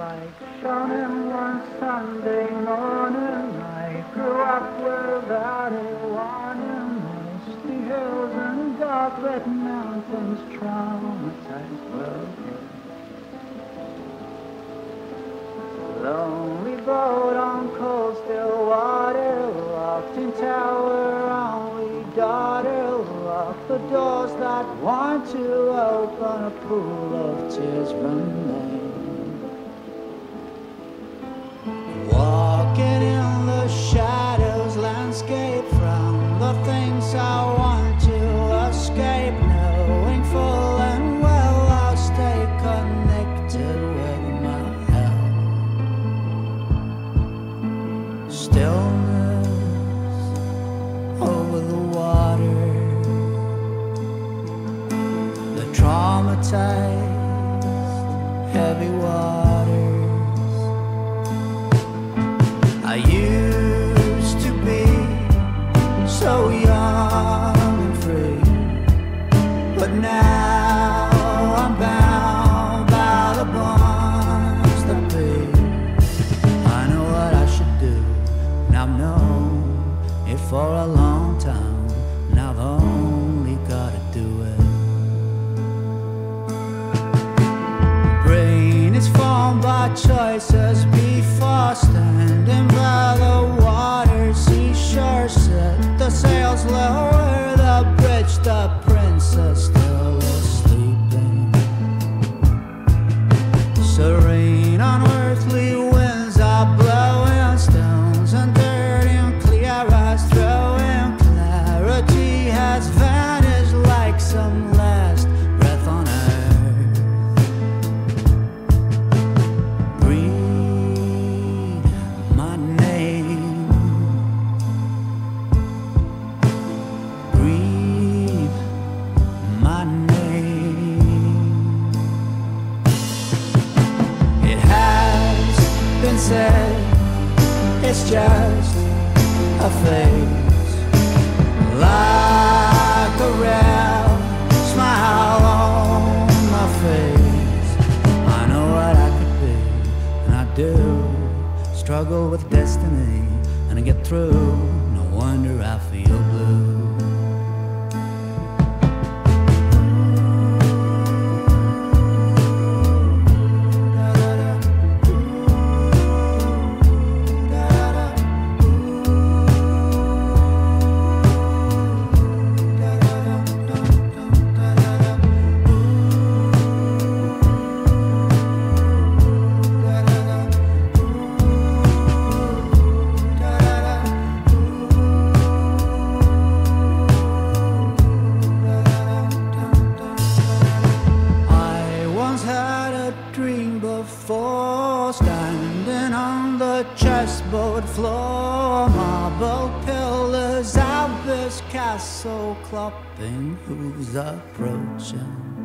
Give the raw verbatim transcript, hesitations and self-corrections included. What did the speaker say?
like shining one Sunday morning. I grew up without a warning. Misty hills and dark red mountains traumatized world. Lonely boat on cold still water, walked in tower on we daughter, walked the doors that want to open, a pool of tears run. Walking in the shadows, landscape from the things I want to escape, knowing full and well I'll stay connected with my hell. Stillness over the water, the traumatized heavy water. I used to be so young and free, but now I'm bound by the bonds that be. I know what I should do, and I've known it for a long time, and I've only got to do it. Brain is formed by choices before standing by the water, seashore set the sails lower, the bridge, the princess still is sleeping. Serene unearthly winds are blowing, stones and dirt and clear eyes throwing, clarity has vanished like some last breath on earth. It's just a phase, like a real smile on my face. I know what I could be, and I do struggle with destiny, and I get through. No wonder I feel blue. Standing on the chessboard floor, marble pillars of this castle, clopping hooves approaching.